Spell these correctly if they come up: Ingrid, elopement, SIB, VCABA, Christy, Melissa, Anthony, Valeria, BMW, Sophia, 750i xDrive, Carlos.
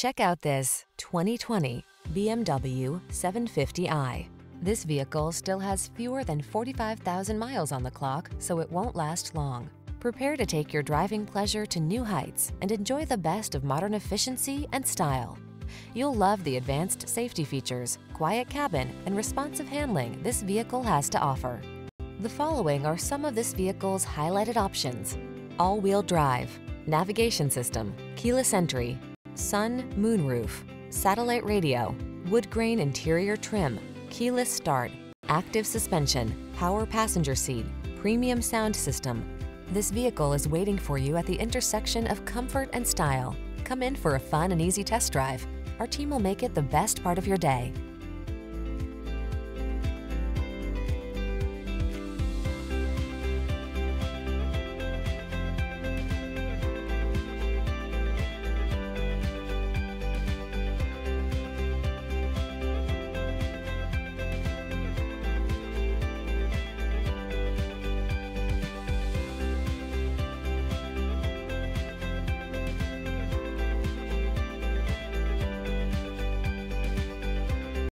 Check out this 2020 BMW 750i. This vehicle still has fewer than 45,000 miles on the clock, so it won't last long. Prepare to take your driving pleasure to new heights and enjoy the best of modern efficiency and style. You'll love the advanced safety features, quiet cabin, and responsive handling this vehicle has to offer. The following are some of this vehicle's highlighted options: all-wheel drive, navigation system, keyless entry, sun, moonroof, satellite radio, wood grain interior trim, keyless start, active suspension, power passenger seat, premium sound system. This vehicle is waiting for you at the intersection of comfort and style. Come in for a fun and easy test drive. Our team will make it the best part of your day.